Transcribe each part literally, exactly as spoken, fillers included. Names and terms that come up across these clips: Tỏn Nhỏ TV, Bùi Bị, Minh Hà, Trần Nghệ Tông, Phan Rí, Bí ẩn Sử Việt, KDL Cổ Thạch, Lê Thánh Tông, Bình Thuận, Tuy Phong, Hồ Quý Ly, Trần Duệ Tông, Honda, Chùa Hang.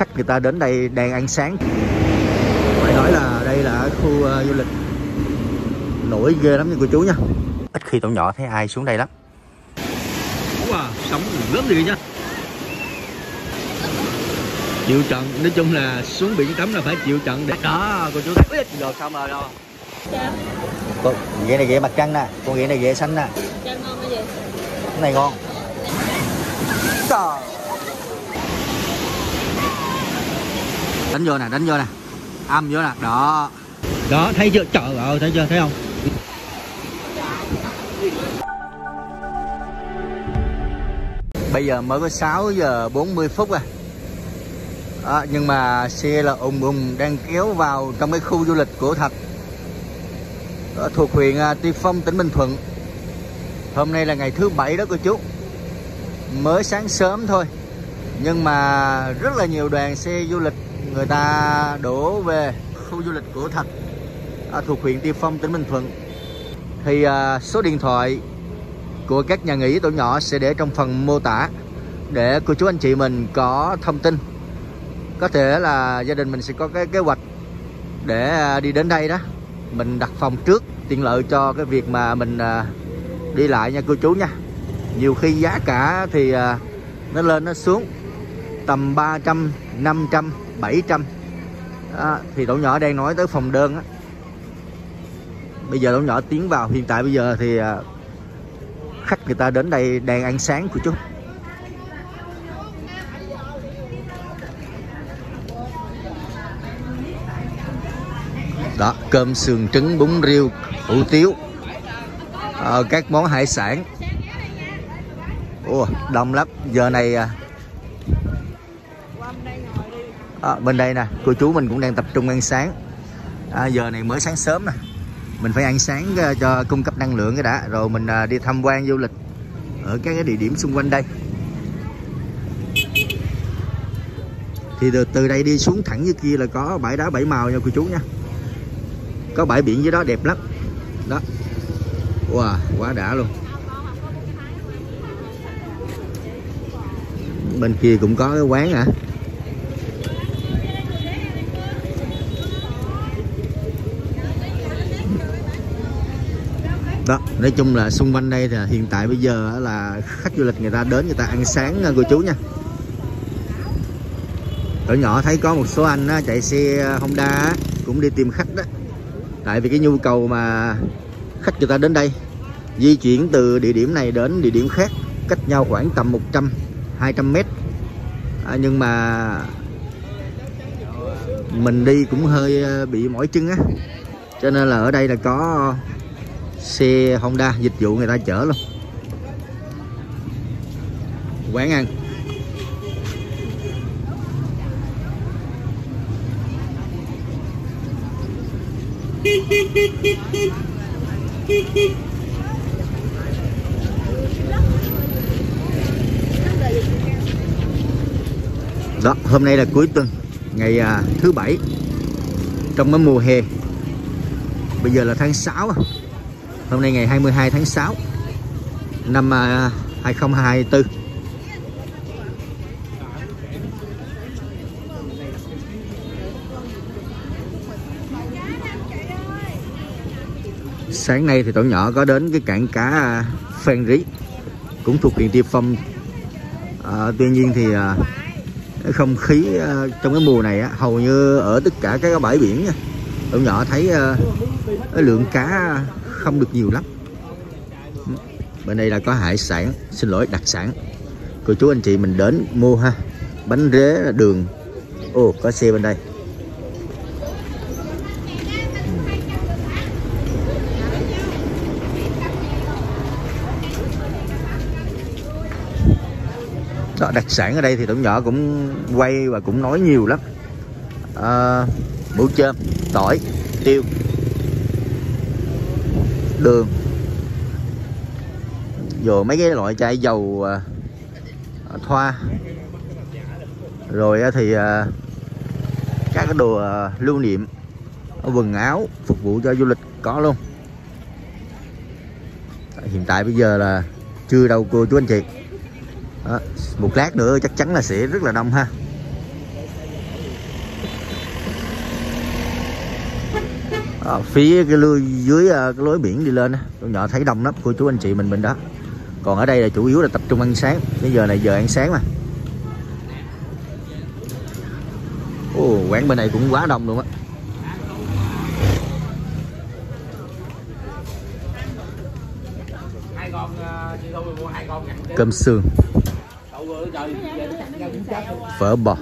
khách người ta đến đây đang ăn sáng. Phải nói là đây là khu uh, du lịch nổi ghê lắm nha cô chú nha. Ít khi Tỏn Nhỏ thấy ai xuống đây lắm. Wow, sóng lớn gì nha. Chịu trận, nói chung là xuống biển tắm là phải chịu trận để đó cô chú thấy được sao mà đâu. Con ghẹ này ghẹ mặt trăng nè, con ghẹ này ghẹ xanh nè. Cái này ngon. Trời. Đánh vô nè, đánh vô nè. Âm vô nè, đó. Đó, thấy chưa? Trời ơi, thấy chưa? Thấy không? Bây giờ mới có sáu giờ bốn mươi phút à. À, nhưng mà xe là ùn ùn đang kéo vào trong cái khu du lịch Cổ Thạch thuộc huyện Tuy Phong, tỉnh Bình Thuận. Hôm nay là ngày thứ bảy đó cô chú. Mới sáng sớm thôi, nhưng mà rất là nhiều đoàn xe du lịch người ta đổ về khu du lịch Cổ Thạch à, thuộc huyện Tuy Phong, tỉnh Bình Thuận. Thì à, số điện thoại của các nhà nghỉ Tỏn Nhỏ sẽ để trong phần mô tả để cô chú anh chị mình có thông tin. Có thể là gia đình mình sẽ có cái kế hoạch để đi đến đây đó, mình đặt phòng trước tiện lợi cho cái việc mà mình đi lại nha cô chú nha. Nhiều khi giá cả thì nó lên nó xuống tầm ba trăm, năm trăm, bảy trăm đó, thì Tỏn Nhỏ đang nói tới phòng đơn đó. Bây giờ Tỏn Nhỏ tiến vào, hiện tại bây giờ thì khách người ta đến đây đang ăn sáng của chú. Đó, cơm sườn trứng, bún riêu, hủ tiếu, à, các món hải sản. Ủa, đông lắm. Giờ này à, bên đây nè cô chú mình cũng đang tập trung ăn sáng à, giờ này mới sáng sớm nè. Mình phải ăn sáng cho cung cấp năng lượng cái đã, rồi mình đi tham quan du lịch ở các cái địa điểm xung quanh đây. Thì từ, từ đây đi xuống thẳng dưới kia là có bãi đá bảy màu nha cô chú nha. Có bãi biển dưới đó đẹp lắm. Đó. Wow, quá đã luôn. Bên kia cũng có cái quán hả? Đó, nói chung là xung quanh đây thì hiện tại bây giờ là khách du lịch người ta đến người ta ăn sáng cô chú nha. Tỏn Nhỏ thấy có một số anh chạy xe Honda cũng đi tìm khách đó. Tại vì cái nhu cầu mà khách người ta đến đây di chuyển từ địa điểm này đến địa điểm khác cách nhau khoảng tầm một trăm, hai trăm mét à, nhưng mà mình đi cũng hơi bị mỏi chân á, cho nên là ở đây là có xe Honda dịch vụ người ta chở luôn. Quán ăn đó. Hôm nay là cuối tuần, ngày à, thứ bảy trong cái mùa hè. Bây giờ là tháng sáu. Hôm nay ngày hai mươi hai tháng sáu năm à, hai không hai tư. Sáng nay thì Tỏn Nhỏ có đến cái cảng cá Phan Rí cũng thuộc huyện Tuy Phong à, tuy nhiên thì à, không khí à, trong cái mùa này á, hầu như ở tất cả các bãi biển nha, Tỏn Nhỏ thấy à, cái lượng cá không được nhiều lắm. Bên đây là có hải sản, xin lỗi đặc sản, cô chú anh chị mình đến mua ha. Bánh rế, đường. Ồ, có xe bên đây. Đó, đặc sản ở đây thì Tỏn Nhỏ cũng quay và cũng nói nhiều lắm à, mũ chơm, tỏi, tiêu, đường, rồi mấy cái loại chai dầu à, thoa, rồi thì à, các cái đồ à, lưu niệm, quần áo phục vụ cho du lịch có luôn. Hiện tại bây giờ là trưa đâu cô chú anh chị. Đó, một lát nữa chắc chắn là sẽ rất là đông ha. à, phía cái lưới dưới cái lối biển đi lên, Tỏn Nhỏ thấy đông lắm cô chú anh chị mình mình đó. Còn ở đây là chủ yếu là tập trung ăn sáng, bây giờ này giờ ăn sáng mà. Ồ, quán bên này cũng quá đông luôn á. Cơm sườn, phở bò,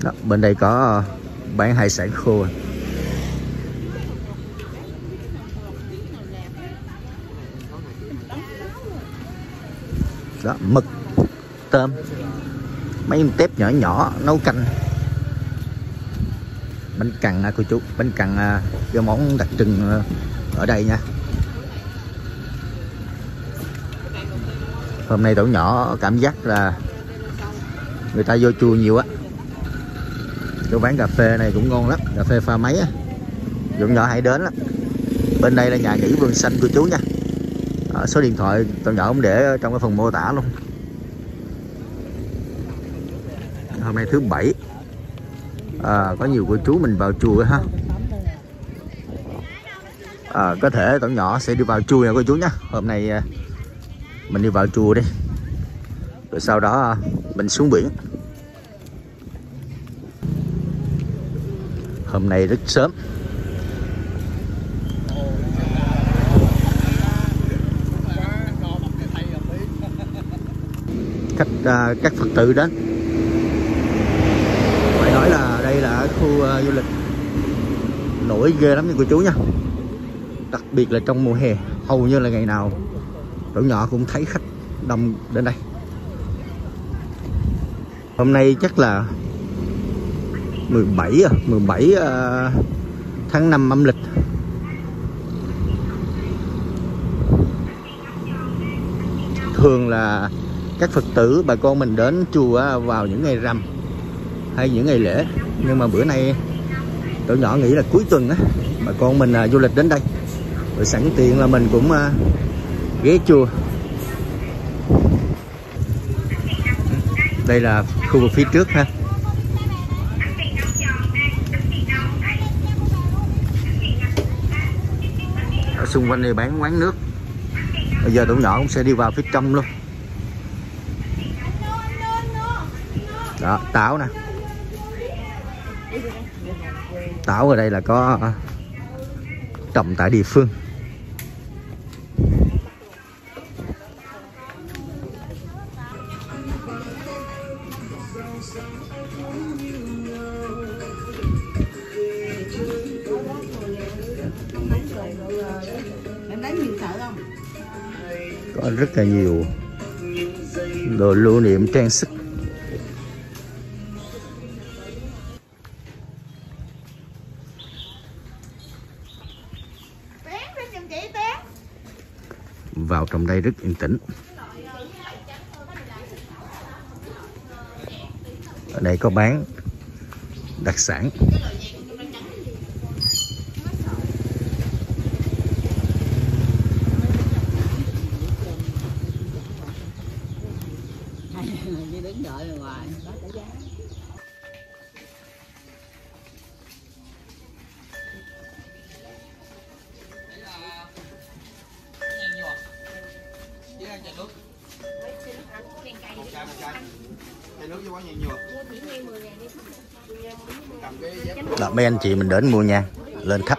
đó, bên đây có bán hải sản khô. Đó, mực, tôm, mấy em tép nhỏ nhỏ nấu canh. Bánh cằn cô chú, bánh cằn do món đặc trưng ở đây nha. Hôm nay Tỏn Nhỏ cảm giác là người ta vô chùa nhiều á. Chỗ bán cà phê này cũng ngon lắm, cà phê pha máy á, Tỏn Nhỏ hãy đến lắm. Bên đây là nhà nghỉ vườn xanh cô chú nha. À, số điện thoại Tỏn Nhỏ cũng để trong cái phần mô tả luôn. Hôm nay thứ bảy. À, có nhiều cô chú mình vào chùa ha. À, có thể Tỏn Nhỏ sẽ đi vào chùa nha cô chú nhé. Hôm nay mình đi vào chùa đi, rồi sau đó mình xuống biển. Hôm nay rất sớm. Cách à, các Phật tử đến. Phải nói là đây là khu uh, du lịch nổi ghê lắm nha cô chú nha. Đặc biệt là trong mùa hè, hầu như là ngày nào Tỏn Nhỏ cũng thấy khách đông đến đây. Hôm nay chắc là mười bảy uh, tháng năm âm lịch. Thường là các Phật tử bà con mình đến chùa vào những ngày rằm hay những ngày lễ, nhưng mà bữa nay Tỏn Nhỏ nghĩ là cuối tuần á, bà con mình à, du lịch đến đây, rồi sẵn tiện là mình cũng à, ghé chùa. Đây là khu vực phía trước ha. Ở xung quanh này bán quán nước. Bây giờ Tỏn Nhỏ cũng sẽ đi vào phía trong luôn. Đó, táo nè, táo ở đây là có trồng tại địa phương. Có rất là nhiều đồ lưu niệm trang sức. Vào trong đây rất yên tĩnh. Ở đây có bán đặc sản. Là mấy anh chị mình đến mua nha, lên khách.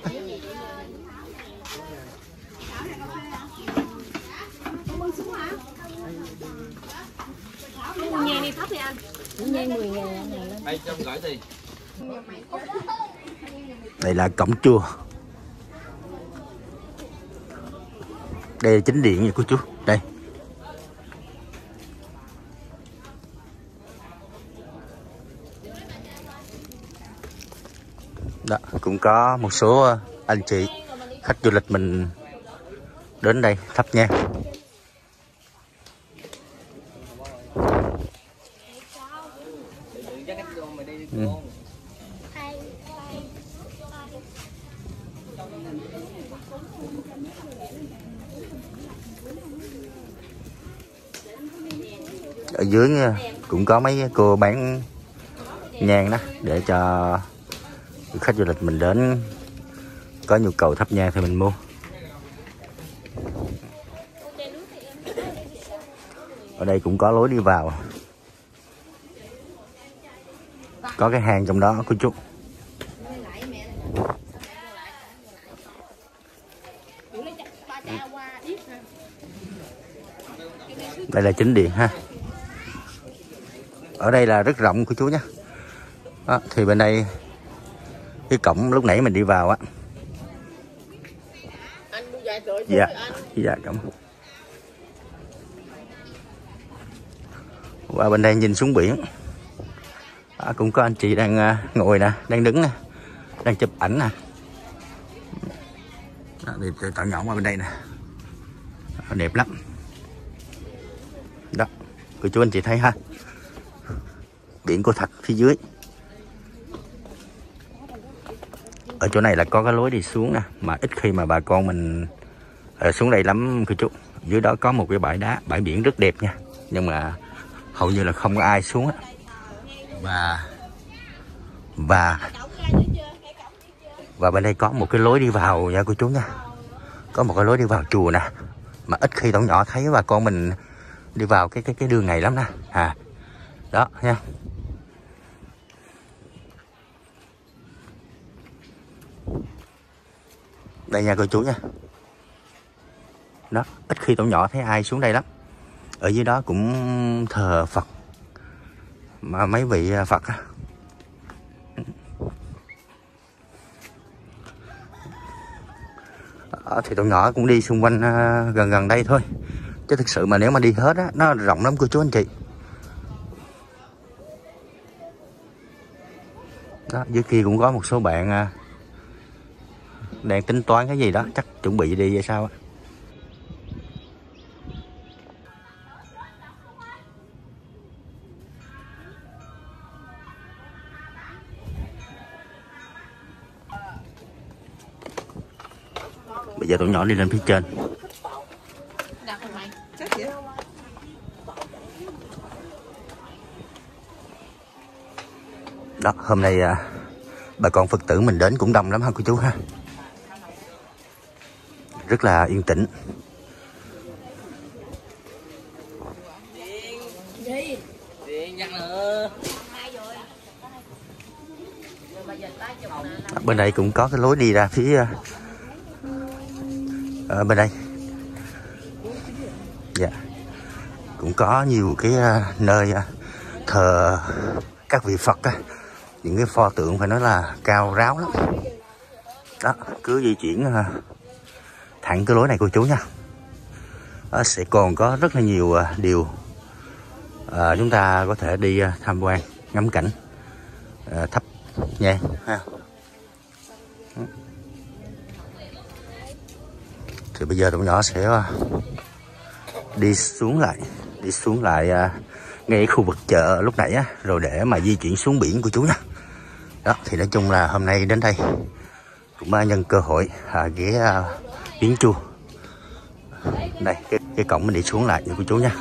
Đây là cổng chùa. Đây là chính điện nha cô chú. Đây. Đó, cũng có một số anh chị khách du lịch mình đến đây thắp nhang. Ừ. Ở dưới nha cũng có mấy cô bán nhang đó để cho khách du lịch mình đến có nhu cầu thắp nhang thì mình mua. Ở đây cũng có lối đi vào, có cái hàng trong đó cô chú. Đây là chính điện ha. Ở đây là rất rộng của chú nhé. Đó, thì bên đây cái cổng lúc nãy mình đi vào á. Dạ, dạ cổng. Qua bên đây nhìn xuống biển. Đó, cũng có anh chị đang ngồi nè, đang đứng nè, đang chụp ảnh nè. Đó, thì Tỏn Nhỏ qua bên đây nè. Đó, đẹp lắm. Đó, cô chú anh chị thấy ha, biển Cổ Thạch phía dưới. Ở chỗ này là có cái lối đi xuống nè, mà ít khi mà bà con mình à, xuống đây lắm cô chú. Dưới đó có một cái bãi đá, bãi biển rất đẹp nha, nhưng mà hầu như là không có ai xuống á. Và và và bên đây có một cái lối đi vào nha cô chú nha, có một cái lối đi vào chùa nè, mà ít khi Tỏn Nhỏ thấy bà con mình đi vào cái cái cái đường này lắm nè, à đó nha. Đây nha cô chú nha, đó ít khi Tỏn Nhỏ thấy ai xuống đây lắm. Ở dưới đó cũng thờ Phật mà mấy vị Phật á. Thì Tỏn Nhỏ cũng đi xung quanh gần gần đây thôi, chứ thực sự mà nếu mà đi hết á, nó rộng lắm cô chú anh chị. Đó, dưới kia cũng có một số bạn đang tính toán cái gì đó, chắc chuẩn bị đi hay sao á. Bây giờ Tỏn Nhỏ đi lên phía trên. Đó, hôm nay à, bà con Phật tử mình đến cũng đông lắm ha cô chú ha. Rất là yên tĩnh. À, bên đây cũng có cái lối đi ra phía à, bên đây. Dạ. Cũng có nhiều cái à, nơi à, thờ các vị Phật á. Những cái pho tượng phải nói là cao ráo lắm. Đó, cứ di chuyển thẳng cái lối này cô chú nha. Đó, sẽ còn có rất là nhiều điều à, chúng ta có thể đi tham quan, ngắm cảnh, à, thắp nhang ha. Thì bây giờ tụi nhỏ sẽ đi xuống lại, đi xuống lại ngay khu vực chợ lúc nãy á, rồi để mà di chuyển xuống biển cô chú nha. Đó, thì nói chung là hôm nay đến đây cũng nhân cơ hội à, ghé à, biển chùa. Đây, cái, cái cổng mình đi xuống lại nha cô chú nha.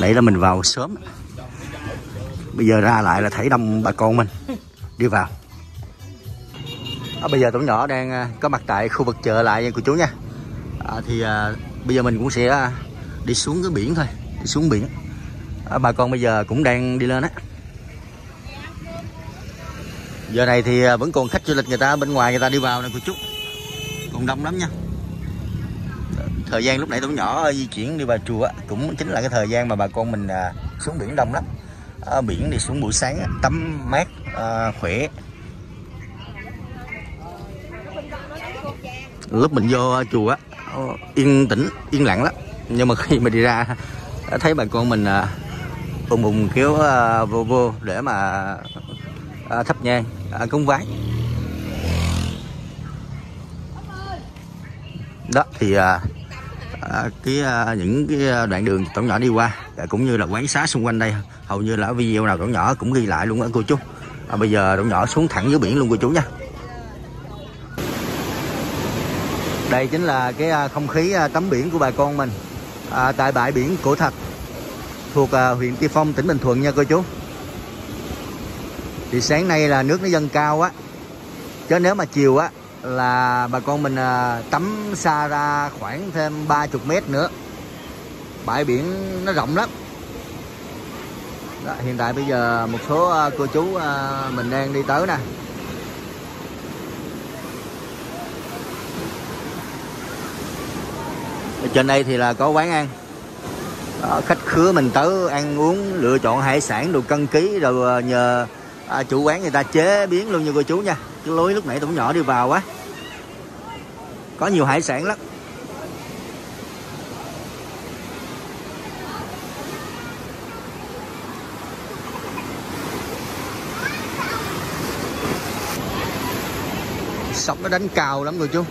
Nãy là mình vào sớm, bây giờ ra lại là thấy đông bà con mình đi vào. À, bây giờ Tỏn Nhỏ đang có mặt tại khu vực chợ lại của chú nha. À, thì à, bây giờ mình cũng sẽ đi xuống cái biển thôi, đi xuống biển. À, bà con bây giờ cũng đang đi lên á. Giờ này thì vẫn còn khách du lịch người ta bên ngoài người ta đi vào nè cô chú, còn đông lắm nha. Thời gian lúc nãy Tỏn Nhỏ di chuyển đi vào chùa cũng chính là cái thời gian mà bà con mình xuống biển đông lắm. À, biển đi xuống buổi sáng tắm mát à, khỏe. Lúc mình vô chùa yên tĩnh, yên lặng lắm, nhưng mà khi mà đi ra thấy bà con mình à, ùm ùm kéo à, vô vô để mà à, thắp nhang à, cúng vái. Đó thì à, cái à, những cái đoạn đường Tỏn Nhỏ đi qua cũng như là quán xá xung quanh đây, hầu như là video nào Tỏn Nhỏ cũng ghi lại luôn á cô chú. À, bây giờ Tỏn Nhỏ xuống thẳng dưới biển luôn cô chú nha. Đây chính là cái không khí tắm biển của bà con mình à, tại bãi biển Cổ Thạch thuộc à, huyện Tuy Phong, tỉnh Bình Thuận nha cô chú. Thì sáng nay là nước nó dâng cao á, chứ nếu mà chiều á là bà con mình à, tắm xa ra khoảng thêm ba mươi mét nữa. Bãi biển nó rộng lắm. Đó, hiện tại bây giờ một số à, cô chú à, mình đang đi tới nè. Ở trên đây thì là có quán ăn. Đó, khách khứa mình tới ăn uống, lựa chọn hải sản, đồ cân ký, rồi nhờ à, chủ quán người ta chế biến luôn như cô chú nha. Cái lối lúc nãy Tỏn Nhỏ đi vào á, có nhiều hải sản lắm. Sóng nó đánh cao lắm cô chú.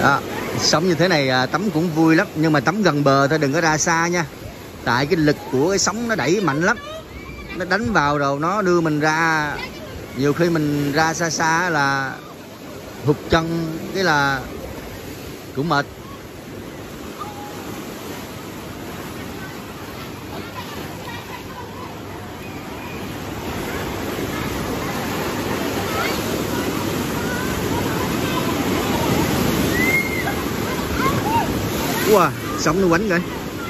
Đó, sóng như thế này tắm cũng vui lắm, nhưng mà tắm gần bờ thôi, đừng có ra xa nha. Tại cái lực của cái sóng nó đẩy mạnh lắm, nó đánh vào rồi nó đưa mình ra. Nhiều khi mình ra xa xa là hụt chân, cái là cũng mệt. Wow, sóng nó quánh rồi.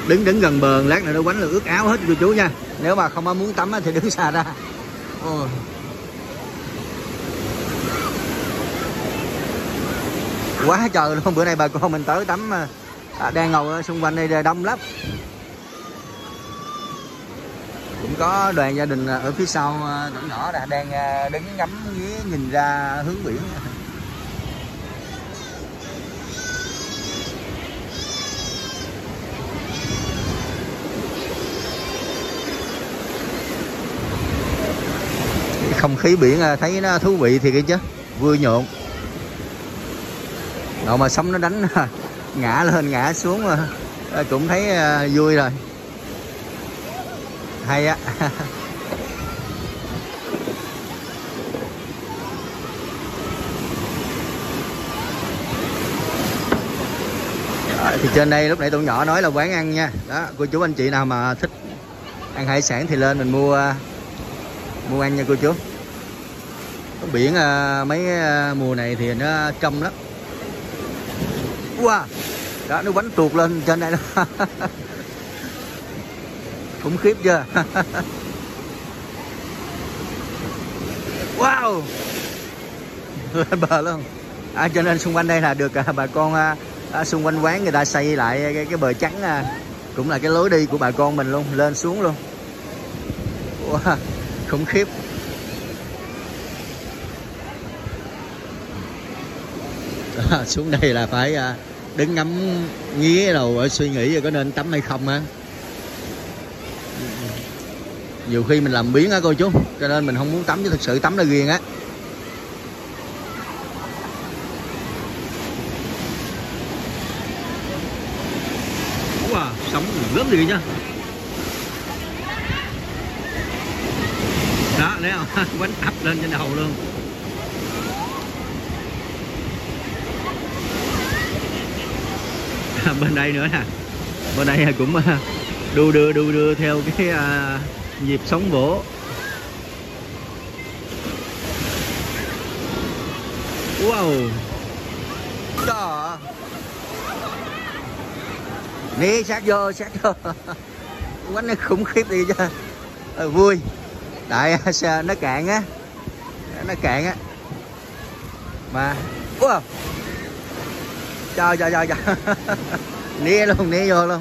Đứng đứng gần bờ lát nữa nó quánh là ướt áo hết cô chú nha. Nếu mà không muốn tắm thì đứng xa ra. Ôi. Quá trời luôn, bữa nay bà con mình tới tắm à, đang ngồi xung quanh đây đông lắm. Cũng có đoàn gia đình ở phía sau Tỏn Nhỏ là đang đứng ngắm nghía nhìn ra hướng biển. Không khí biển thấy nó thú vị thì cái chứ, vui nhộn. Rồi mà sóng nó đánh ngã lên ngã xuống cũng thấy vui rồi, hay á. Thì trên đây lúc nãy Tỏn Nhỏ nói là quán ăn nha. Đó, cô chú anh chị nào mà thích ăn hải sản thì lên mình mua mua ăn nha cô chú. Biển à, mấy à, mùa này thì nó trong lắm. Wow, đó, nó bánh tuột lên trên đây đó. Khủng khiếp chưa. Wow, lên bờ luôn à, cho nên xung quanh đây là được à, bà con à, à, xung quanh quán người ta xây lại cái, cái bờ trắng à, cũng là cái lối đi của bà con mình luôn, lên xuống luôn. Wow, khủng khiếp. À, xuống đây là phải à, đứng ngắm nghía đầu suy nghĩ có nên tắm hay không á. Nhiều khi mình làm biếng á cô chú, cho nên mình không muốn tắm, chứ thực sự tắm là ghiền á. Wow, sóng lớn gì nha. Đó, thấy không? Quánh ập lên trên đầu luôn. Bên đây nữa nè, bên đây cũng đu đưa đu đưa theo cái à, nhịp sóng vỗ. Wow, đó, đi sát vô sát vô, quánh nó khủng khiếp đi chứ. À, vui, tại nó cạn á, nó cạn á, mà, wow. Trời trời trời trời. Né luôn, né vô luôn.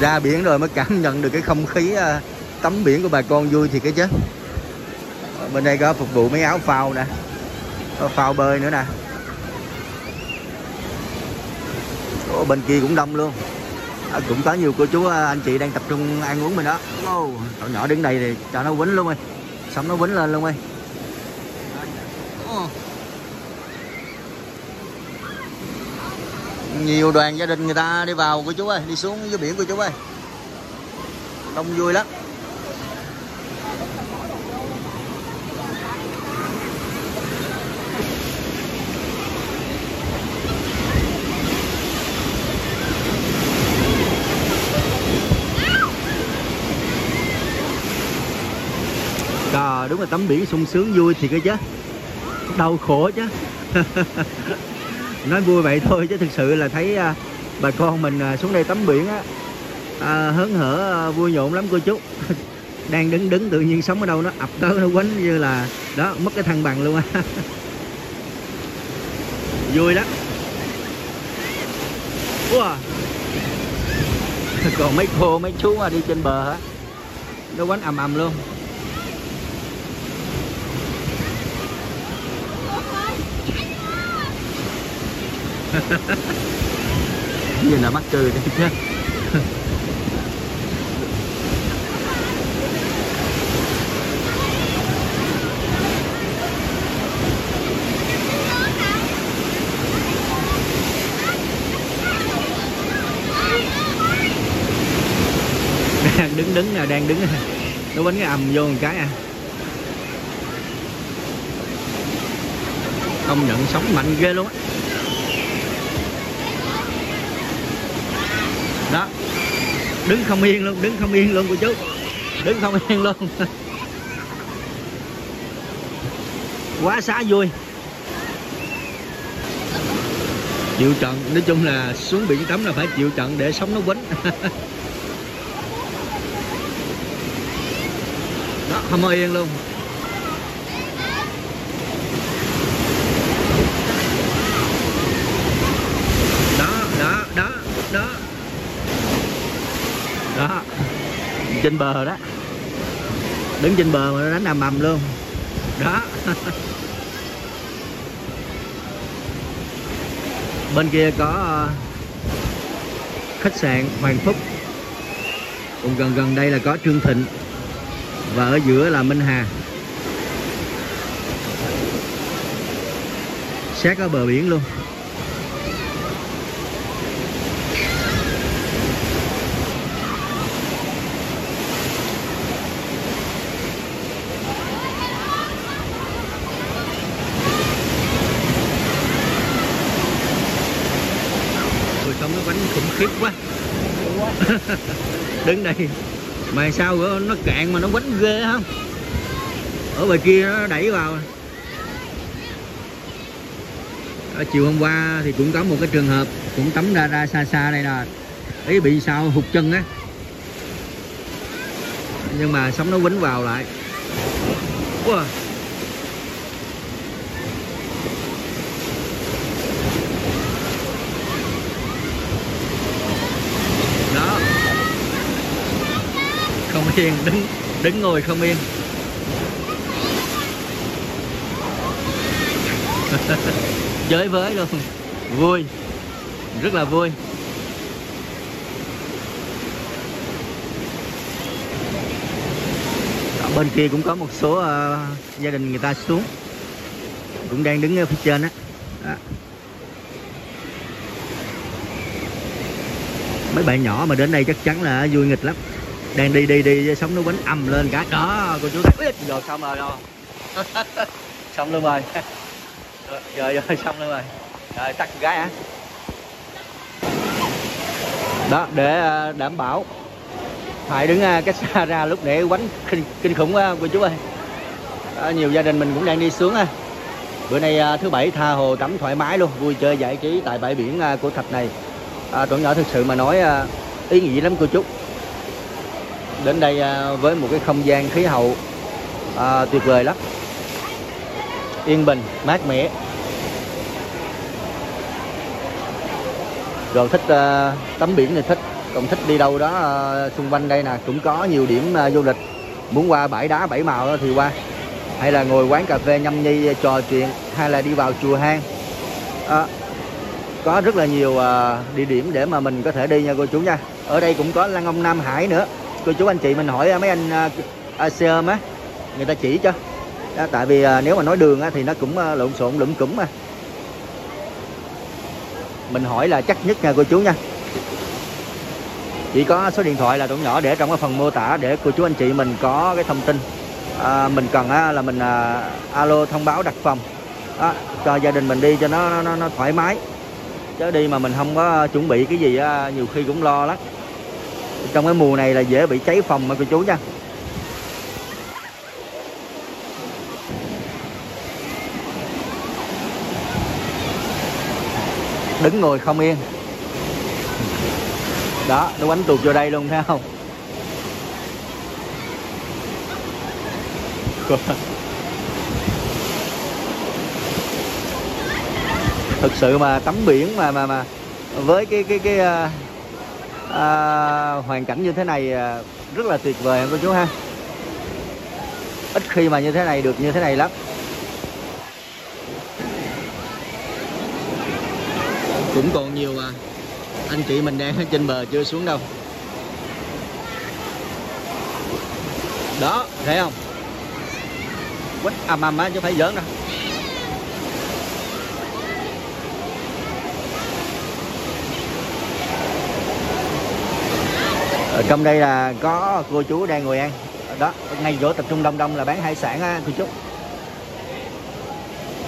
Ra biển rồi mới cảm nhận được cái không khí tắm biển của bà con vui thì cái chứ. Bên đây có phục vụ mấy áo phao nè, phao bơi nữa nè. Ủa, bên kia cũng đông luôn à, cũng có nhiều cô chú anh chị đang tập trung ăn uống mình đó. Oh, Tỏn Nhỏ đứng đây thì cho nó quýnh luôn ơi, xong nó quýnh lên luôn ơi. Nhiều đoàn gia đình người ta đi vào cô chú ơi, đi xuống dưới biển cô chú ơi, đông vui lắm. Trời, đúng là tắm biển sung sướng vui thiệt chứ, đau khổ chứ. Nói vui vậy thôi chứ thực sự là thấy à, bà con mình à, xuống đây tắm biển á, à, hớn hở à, vui nhộn lắm cô chú. Đang đứng đứng tự nhiên sống ở đâu nó ập tới nó quánh như là đó, mất cái thăng bằng luôn á. Vui đó. Wow. Còn mấy cô mấy chú đi trên bờ á, nó quánh ầm ầm luôn. Như là mắc cười đấy chứ. Đang đứng đứng nào, đang đứng nó bánh cái ầm vô một cái à. Công nhận sóng mạnh ghê luôn á. Đó, đứng không yên luôn, đứng không yên luôn cô chú, đứng không yên luôn. Quá xá vui. Chịu trận, nói chung là xuống biển tắm là phải chịu trận để sống nó quýnh. Đó, không yên luôn. Đó, trên bờ đó, đứng trên bờ mà nó đánh ầm ầm luôn đó. Bên kia có khách sạn Hoàng Phúc, cùng gần gần đây là có Trương Thịnh, và ở giữa là Minh Hà. Sát ở bờ biển luôn. Quá. Đứng đây mà sao nó cạn mà nó quánh ghê không? Ở bờ kia nó đẩy vào. Ở chiều hôm qua thì cũng có một cái trường hợp cũng tắm ra ra xa xa đây là ý bị sao hụt chân á, nhưng mà sóng nó quánh vào lại. Wow. Đứng, đứng ngồi không yên. Chơi với luôn. Vui. Rất là vui. Đó, bên kia cũng có một số uh, gia đình người ta xuống, cũng đang đứng ở phía trên á. Mấy bạn nhỏ mà đến đây chắc chắn là vui nghịch lắm. Đang đi đi đi sóng nó bánh ầm lên cả đó cô chú thấy rồi, xong rồi đâu. Xong luôn rồi, rồi rồi xong luôn rồi, rồi tắt gái hả. Đó, để đảm bảo phải đứng cách xa ra lúc để quánh kinh, kinh khủng quá cô chú ơi. Đó, nhiều gia đình mình cũng đang đi xuống ha. Bữa nay thứ bảy tha hồ tắm thoải mái luôn, vui chơi giải trí tại bãi biển Cổ Thạch này. À, Tỏn Nhỏ thực sự mà nói ý nghĩa lắm cô chú. Đến đây với một cái không gian khí hậu à, tuyệt vời lắm, yên bình mát mẻ. Rồi thích à, tắm biển thì thích, còn thích đi đâu đó à, xung quanh đây nè cũng có nhiều điểm à, du lịch. Muốn qua bãi đá bảy màu đó thì qua, hay là ngồi quán cà phê nhâm nhi trò chuyện, hay là đi vào chùa hang à, có rất là nhiều địa điểm để mà mình có thể đi nha cô chú nha. Ở đây cũng có Lăng Ông Nam Hải nữa. Cô chú anh chị mình hỏi mấy anh a xê em á, người ta chỉ cho. Đó, tại vì nếu mà nói đường á, thì nó cũng lộn xộn lủng củng mà. Mình hỏi là chắc nhất nha cô chú nha. Chỉ có số điện thoại là Tỏn Nhỏ để trong cái phần mô tả để cô chú anh chị mình có cái thông tin. À, mình cần á, là mình à, alo thông báo đặt phòng đó, cho gia đình mình đi cho nó, nó nó thoải mái, chứ đi mà mình không có chuẩn bị cái gì á, nhiều khi cũng lo lắm. Trong cái mùa này là dễ bị cháy phòng mà cô chú nha. Đứng ngồi không yên đó, nó bánh tuột vô đây luôn, thấy không? Thực sự mà tắm biển mà mà mà với cái cái cái à, à, hoàn cảnh như thế này à, rất là tuyệt vời cô chú ha. Ít khi mà như thế này được như thế này lắm. Cũng còn nhiều mà anh chị mình đang ở trên bờ chưa xuống đâu. Đó, thấy không? Quýt âm âm á chứ phải giỡn đâu. Ở trong đây là có cô chú đang ngồi ăn. Đó, ngay chỗ tập trung đông đông là bán hải sản á cô chú.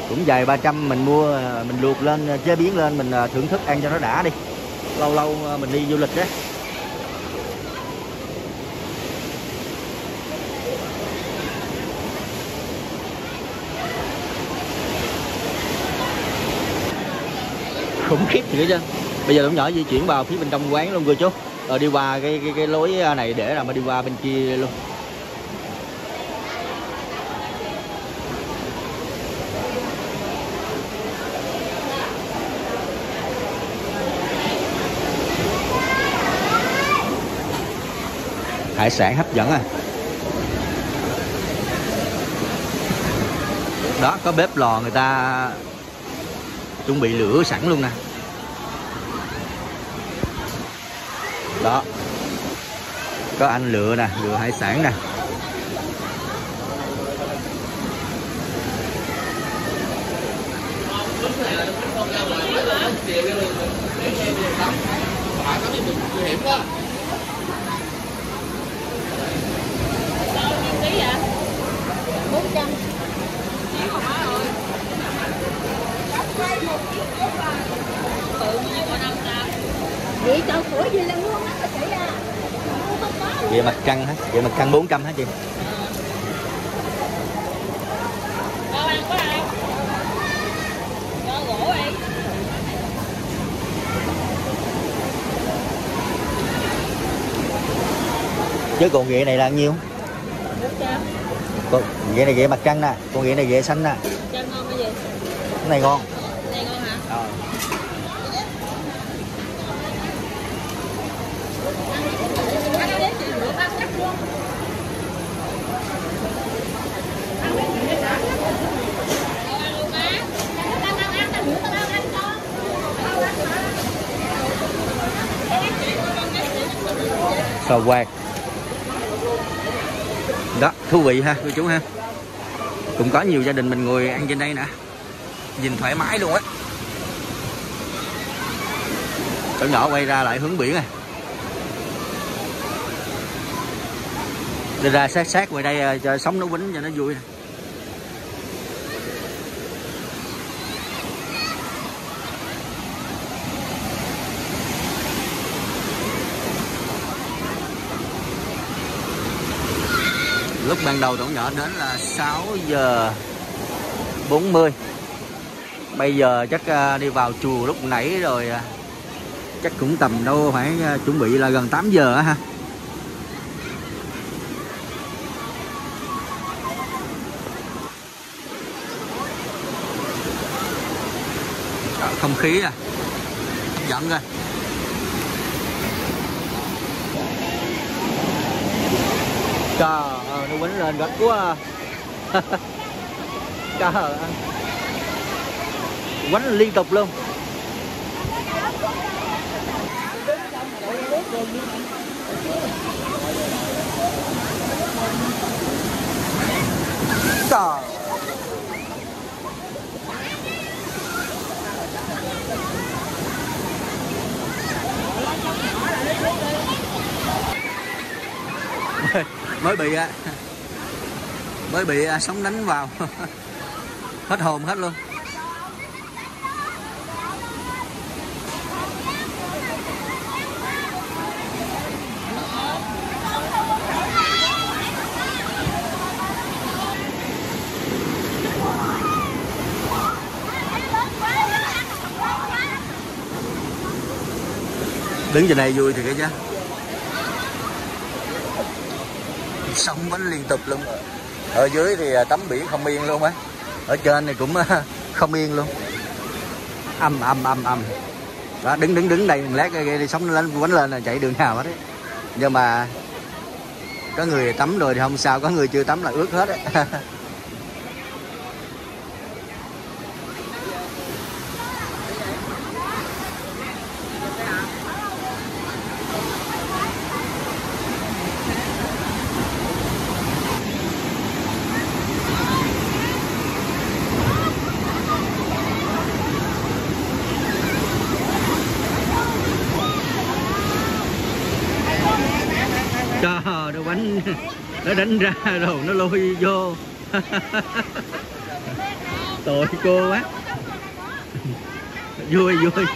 Cũng dài ba trăm mình mua, mình luộc lên, chế biến lên, mình thưởng thức ăn cho nó đã đi. Lâu lâu mình đi du lịch đấy. Khủng khiếp nữa chứ. Bây giờ Tỏn Nhỏ di chuyển vào phía bên trong quán luôn cô chú. Rồi đi qua cái, cái, cái lối này để là mà đi qua bên kia luôn. Hải sản hấp dẫn à. Đó, có bếp lò người ta chuẩn bị lửa sẵn luôn nè. Đó, có anh lựa nè, lựa hải sản nè. Vậy mặt trăng hả? Vậy mặt trăng bốn trăm hả chị? Chứ còn ghẹ này là nhiêu? Còn ghẹ này ghẹ mặt trăng nè, còn ghẹ này ghẹ xanh nè. Cái này ngon. Này ngon hả? Ờ. Sò quạt. Đó, thú vị ha cô chú ha. Cũng có nhiều gia đình mình ngồi ăn trên đây nè. Nhìn thoải mái luôn á. Tỏn Nhỏ quay ra lại hướng biển này. Đi ra sát sát ngoài đây cho sóng nó quýnh cho nó vui nè. Lúc ban đầu Tỏn Nhỏ đến là sáu giờ bốn mươi. Bây giờ chắc đi vào chùa lúc nãy rồi. Chắc cũng tầm đâu khoảng chuẩn bị là gần tám giờ ha. Không khí nè. Giận rồi. Trời ơi, nó quýnh lên gật quá. Trời ơi, quýnh liên tục luôn. Trời. mới bị mới bị sóng đánh vào hết hồn hết luôn. Đứng trên đây vui thì cái chứ. Sóng bánh liên tục luôn. Ở dưới thì tắm biển không yên luôn á. Ở trên thì cũng không yên luôn. Âm âm âm âm. Đó, đứng đứng đứng đây một lát đi sóng lên bánh lên là chạy đường nào hết đấy. Nhưng mà có người tắm rồi thì không sao, có người chưa tắm là ướt hết á. Trời, đồ bánh nó đánh ra rồi nó lôi vô. Tội cô quá. Vui vui.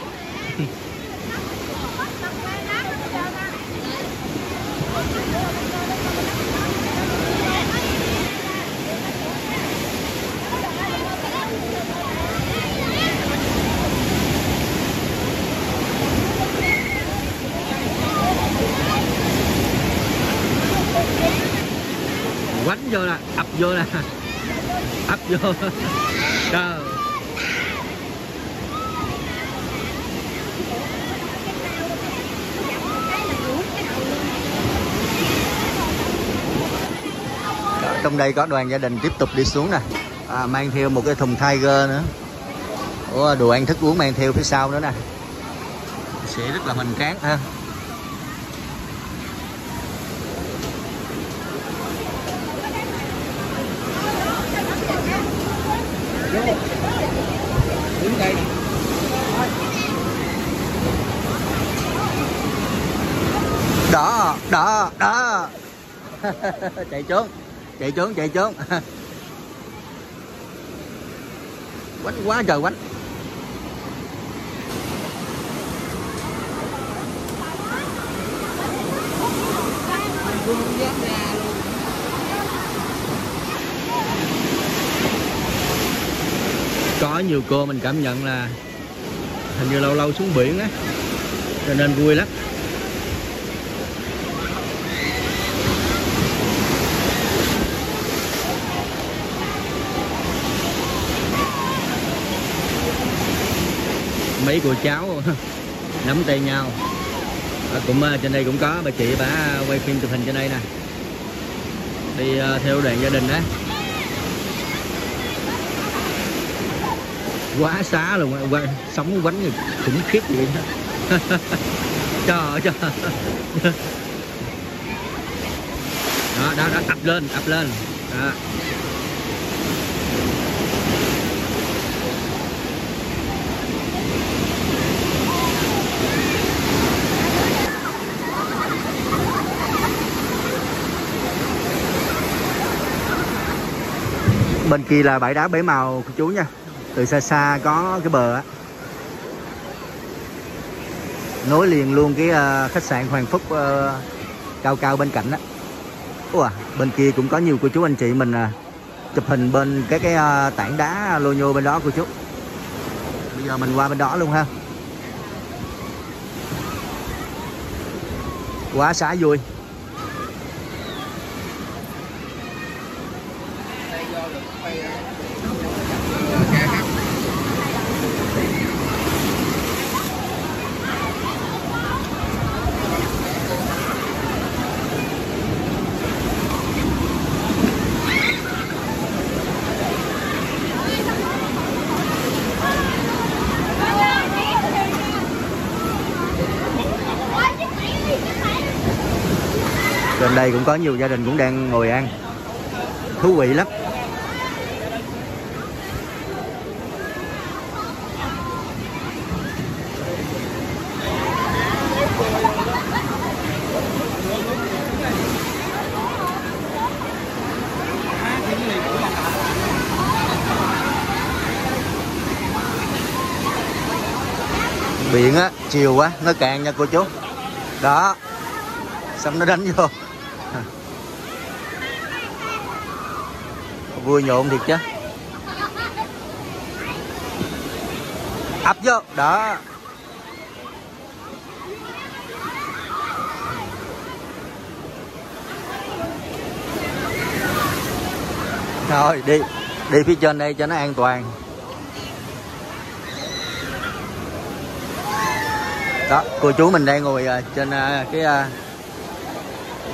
Quánh vô nè, ập vô nè, ập vô. Trời. Trong đây có đoàn gia đình tiếp tục đi xuống nè, à, mang theo một cái thùng Tiger nữa. Ủa, đồ ăn thức uống mang theo phía sau nữa nè. Sẽ rất là hoành tráng ha. Đó, đó, đó. Chạy trốn, chạy trốn, chạy trốn. Quánh quá trời quánh. Có nhiều cô mình cảm nhận là hình như lâu lâu xuống biển á, cho nên vui lắm. Mấy cô cháu nắm tay nhau. À, cũng trên đây cũng có bà chị bà quay phim chụp hình trên đây nè. Đi uh, theo đoàn gia đình á. Quá xá luôn, qua sóng quánh khủng khiếp vậy đó. Trời trời. Đó đó đó, ập lên, ập lên. Đó. Bên kia là bãi đá Bể Màu của chú nha. Từ xa xa có cái bờ á, nối liền luôn cái khách sạn Hoàng Phúc cao cao bên cạnh á. Ủa, bên kia cũng có nhiều cô chú anh chị mình chụp hình bên cái cái tảng đá lô nhô bên đó cô chú. Bây giờ mình qua bên đó luôn ha. Quá xá vui. Trên đây cũng có nhiều gia đình cũng đang ngồi ăn, thú vị lắm. Biển á, chiều quá, nó cạn nha cô chú. Đó, xong nó đánh vô. Vui nhộn thiệt chứ. Ập vô, đó. Thôi, đi, đi phía trên đây cho nó an toàn. Đó, cô chú mình đang ngồi trên cái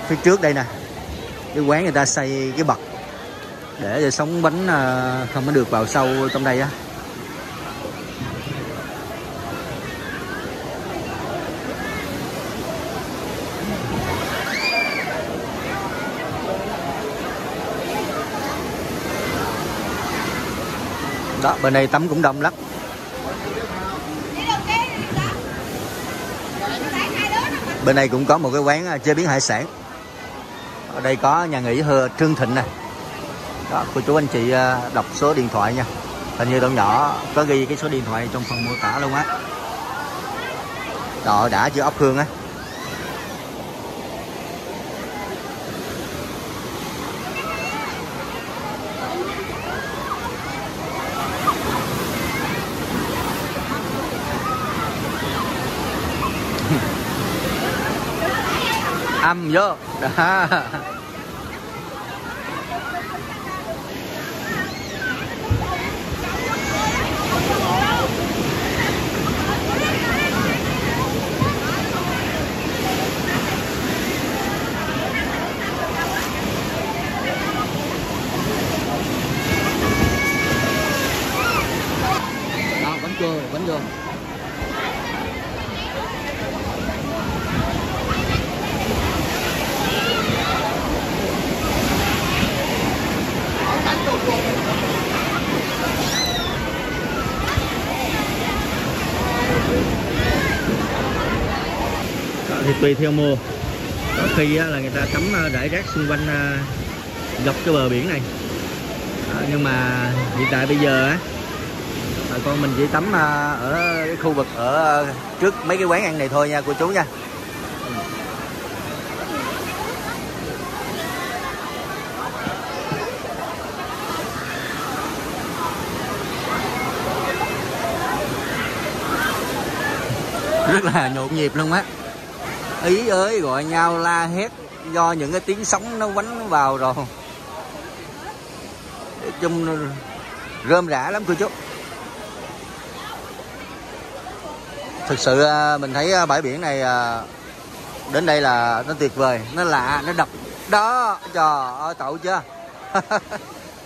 phía trước đây nè, cái quán người ta xây cái bậc để cho sóng bánh không có được vào sâu trong đây á. Đó, bên đây tắm cũng đông lắm. Bên đây cũng có một cái quán chế biến hải sản. Ở đây có nhà nghỉ Hơ Trương Thịnh này. Đó, cô chú anh chị đọc số điện thoại nha. Hình như Tỏn Nhỏ có ghi cái số điện thoại trong phần mô tả luôn á. Đó, đã chưa ốc hương á. Âm vô đó. Đó, bánh cua, bánh vô. Thì tùy theo mùa, có khi là người ta cấm rải rác xung quanh dọc cái bờ biển này, nhưng mà hiện tại bây giờ á, bà con mình chỉ tắm ở cái khu vực ở trước mấy cái quán ăn này thôi nha cô chú nha. Rất là nhộn nhịp luôn á, ý ới gọi nhau la hét do những cái tiếng sóng nó quánh vào rồi. Nói chung rơm rã lắm cô chú. Thực sự mình thấy bãi biển này đến đây là nó tuyệt vời, nó lạ, nó độc đó. Trời ơi, tậu chưa.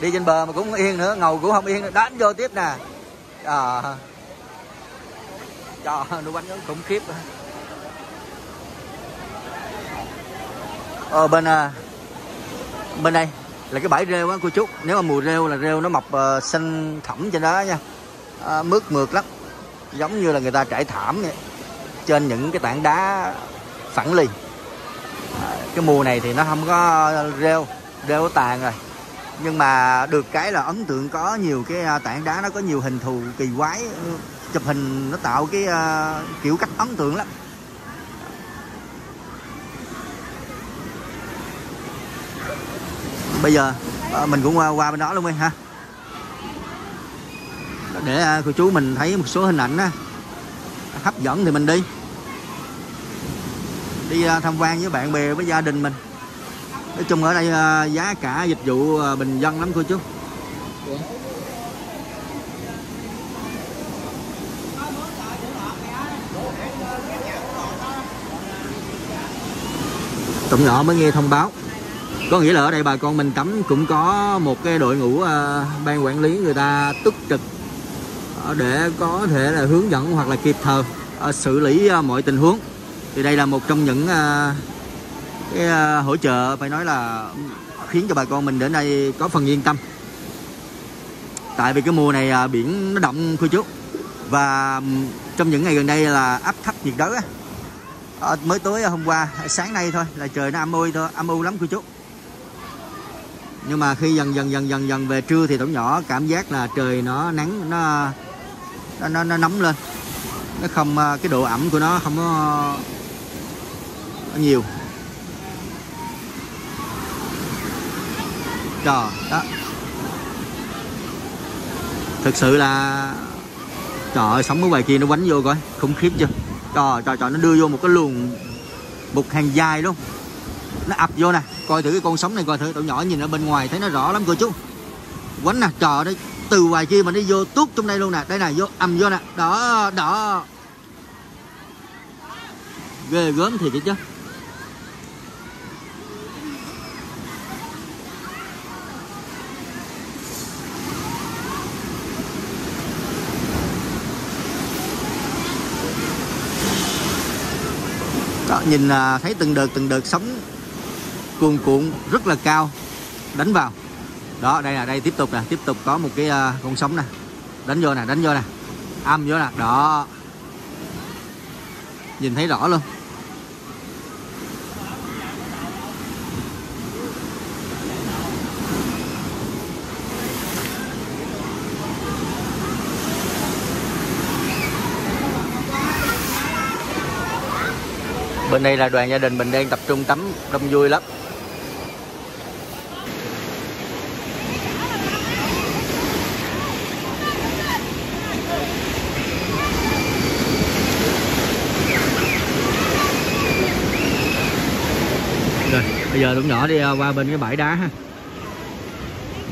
Đi trên bờ mà cũng không yên nữa, ngầu cũng không yên nữa. Đánh vô tiếp nè. Trời ơi, nó quánh khủng khiếp. Ờ, bên bên đây là cái bãi rêu á cô chú. Nếu mà mùa rêu là rêu nó mọc uh, xanh thẳm trên đó nha, uh, mướt mượt lắm, giống như là người ta trải thảm vậy, trên những cái tảng đá phẳng lì. Uh, cái mùa này thì nó không có rêu, rêu tàn rồi, nhưng mà được cái là ấn tượng có nhiều cái tảng đá nó có nhiều hình thù kỳ quái, chụp hình nó tạo cái uh, kiểu cách ấn tượng lắm. Bây giờ mình cũng qua, qua bên đó luôn đi ha, để cô chú mình thấy một số hình ảnh á, hấp dẫn thì mình đi đi tham quan với bạn bè với gia đình mình. Nói chung ở đây giá cả dịch vụ bình dân lắm cô chú. Tỏn Nhỏ mới nghe thông báo, có nghĩa là ở đây bà con mình tắm cũng có một cái đội ngũ uh, ban quản lý người ta túc trực uh, để có thể là hướng dẫn hoặc là kịp thời uh, xử lý uh, mọi tình huống. Thì đây là một trong những uh, cái hỗ trợ phải nói là khiến cho bà con mình đến đây có phần yên tâm. Tại vì cái mùa này biển nó động khơi trước, và trong những ngày gần đây là áp thấp nhiệt đới á. À, mới tối hôm qua sáng nay thôi là trời nó âm u thôi, âm u lắm cô chú. Nhưng mà khi dần dần dần dần dần về trưa thì Tỏn Nhỏ cảm giác là trời nó nắng, nó nó nó, nó nóng lên, nó không, cái độ ẩm của nó không có nhiều. Trời đó, thực sự là trời ơi, sóng ở ngoài kia nó quánh vô coi khủng khiếp chưa. Trời, trời, trời, nó đưa vô một cái luồng, một hàng dài luôn. Nó ập vô nè, coi thử cái con sóng này, coi thử. Tụi nhỏ nhìn ở bên ngoài thấy nó rõ lắm cô chú. Quánh nè, trời ơi, từ ngoài kia mà nó vô tuốt trong đây luôn nè. Đây nè, vô, ầm vô nè, đó, đó. Ghê gớm thiệt chứ. Đó, nhìn là thấy từng đợt từng đợt sóng cuồn cuộn rất là cao đánh vào. Đó, đây là đây tiếp tục nè, tiếp tục có một cái uh, con sóng nè. Đánh vô nè, đánh vô nè. Âm vô nè, đó. Nhìn thấy rõ luôn. Bên đây là đoàn gia đình mình đang tập trung tắm đông vui lắm. Rồi, bây giờ Tỏn Nhỏ đi qua bên cái bãi đá ha.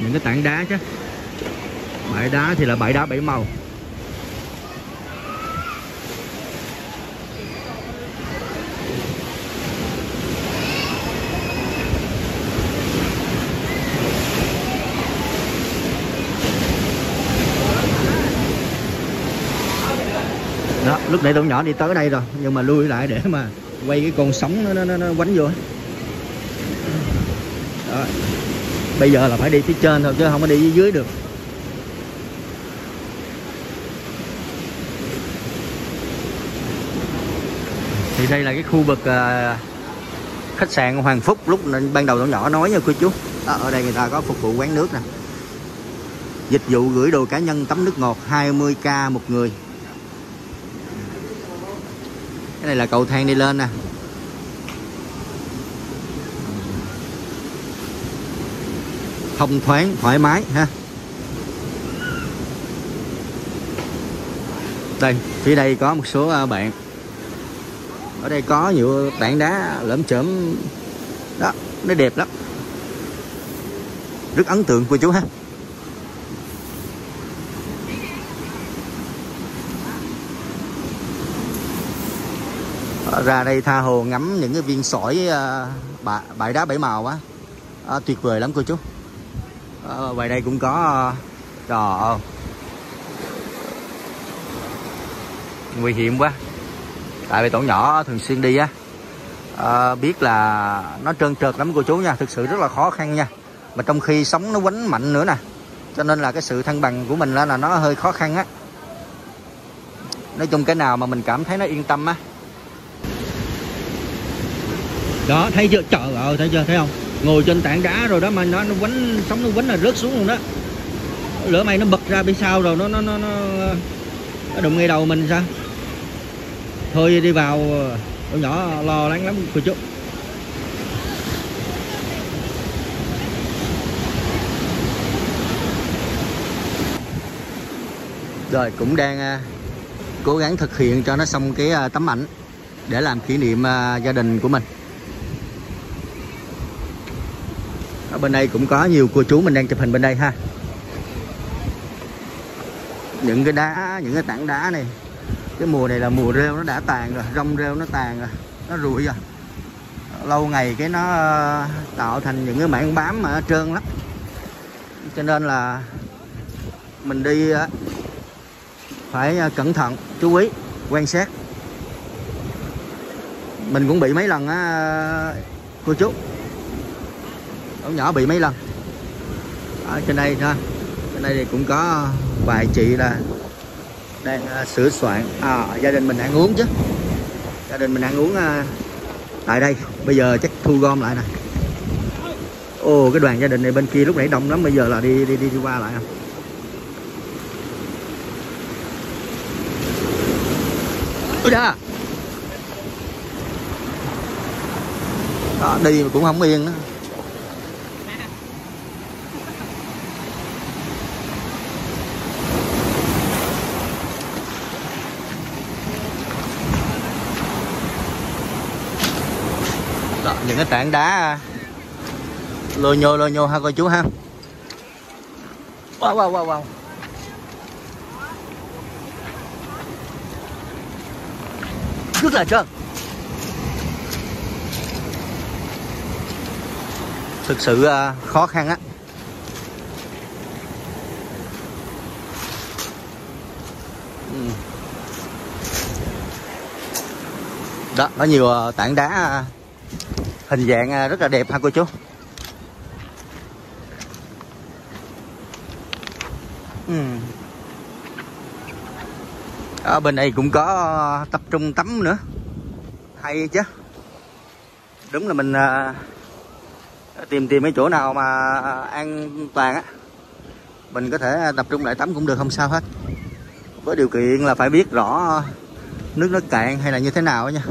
Những cái tảng đá chứ. Bãi đá thì là bãi đá bảy màu. Đó, lúc nãy Tỏn Nhỏ đi tới đây rồi nhưng mà lui lại để mà quay cái con sóng nó, nó, nó, nó quánh vô. Đó. Bây giờ là phải đi phía trên thôi chứ không có đi phía dưới được. Thì đây là cái khu vực uh, khách sạn Hoàng Phúc lúc ban đầu Tỏn Nhỏ nói nha cô chú. Đó, ở đây người ta có phục vụ quán nước nè, dịch vụ gửi đồ cá nhân, tắm nước ngọt hai mươi k một người. Cái này là cầu thang đi lên nè. Thông thoáng, thoải mái ha. Đây, phía đây có một số bạn. Ở đây có nhiều tảng đá lởm chởm. Đó, nó đẹp lắm. Rất ấn tượng cô chú ha. Ra đây tha hồ ngắm những cái viên sỏi bãi, bãi đá bảy màu á, à, tuyệt vời lắm cô chú. À, ngoài đây cũng có, trời ơi nguy hiểm quá, tại vì Tỏn Nhỏ thường xuyên đi á, à, biết là nó trơn trượt lắm cô chú nha, thực sự rất là khó khăn nha, mà trong khi sóng nó quánh mạnh nữa nè, cho nên là cái sự thăng bằng của mình là nó hơi khó khăn á. Nói chung cái nào mà mình cảm thấy nó yên tâm á. Đó, thấy chưa? Trời ơi, thấy chưa? Thấy không? Ngồi trên tảng đá rồi đó mà nó nó quánh, sóng nó quánh là rớt xuống luôn đó. Lỡ may nó bật ra bên sau rồi nó nó nó nó, nó đụng ngay đầu mình sao? Thôi đi vào, Tỏn Nhỏ lo lắng lắm cô chú. Rồi cũng đang cố gắng thực hiện cho nó xong cái tấm ảnh để làm kỷ niệm gia đình của mình. Ở bên đây cũng có nhiều cô chú mình đang chụp hình bên đây ha. Những cái đá, những cái tảng đá này, cái mùa này là mùa rêu nó đã tàn rồi, rong rêu nó tàn rồi, nó rụi rồi. Lâu ngày cái nó tạo thành những cái mảng bám mà trơn lắm. Cho nên là mình đi phải cẩn thận, chú ý, quan sát. Mình cũng bị mấy lần á, cô chú. Tỏn Nhỏ bị mấy lần. Ở trên đây ha, trên đây thì cũng có vài chị là đang sửa soạn, à, gia đình mình ăn uống chứ, gia đình mình ăn uống tại đây. Bây giờ chắc thu gom lại nè. Ô, cái đoàn gia đình này bên kia lúc nãy đông lắm, bây giờ là đi đi đi, đi qua lại không. Ôi da. Đó, đi mà cũng không yên đó. Đó, những cái tảng đá lôi nhô lôi nhô ha cô chú ha. Wow wow wow wow. Rất là trơn. Thực sự khó khăn á. Đó, có nhiều tảng đá hình dạng rất là đẹp ha cô chú. Ừ. Ở bên đây cũng có tập trung tắm nữa. Hay chứ. Đúng là mình tìm tìm cái chỗ nào mà an toàn á, mình có thể tập trung lại tắm cũng được, không sao hết. Với điều kiện là phải biết rõ nước nó cạn hay là như thế nào đó nha.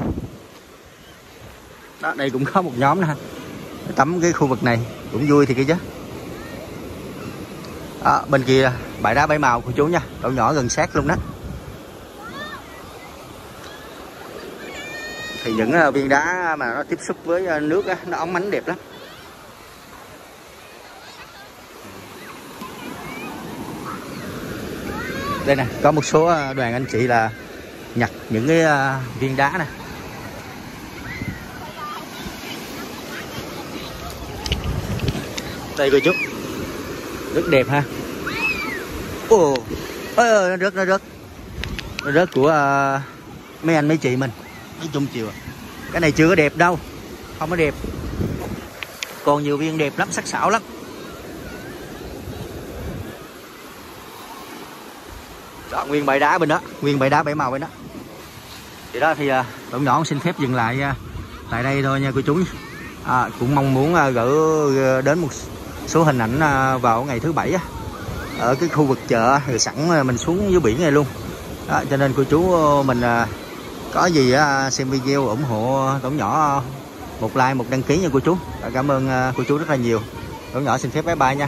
Đó, đây cũng có một nhóm nè, tắm cái khu vực này cũng vui thì kia chứ. Đó, bên kia bãi đá bảy màu của chú nha, Tỏn Nhỏ gần sát luôn đó. Thì những viên đá mà nó tiếp xúc với nước đó, nó óng ánh đẹp lắm. Đây nè, có một số đoàn anh chị là nhặt những cái viên đá nè. Đây cô chú, rất đẹp ha. Ồ, ơi nó rớt, nó rớt, nó rớt của uh, mấy anh mấy chị mình. Nói chung chiều cái này chưa có đẹp đâu, không có đẹp, còn nhiều viên đẹp lắm, sắc sảo lắm. Đó, nguyên bãi đá bên đó, nguyên bãi đá bảy màu bên đó. Thì đó thì uh, Tỏn Nhỏ xin phép dừng lại uh, tại đây thôi nha cô chú. À, cũng mong muốn uh, gửi uh, đến một số hình ảnh vào ngày thứ bảy ở cái khu vực chợ, thì sẵn mình xuống dưới biển này luôn. Đó, cho nên cô chú mình có gì xem video ủng hộ Tỏn Nhỏ một like một đăng ký nha cô chú. Đó, cảm ơn cô chú rất là nhiều. Tỏn Nhỏ xin phép bye bye nha.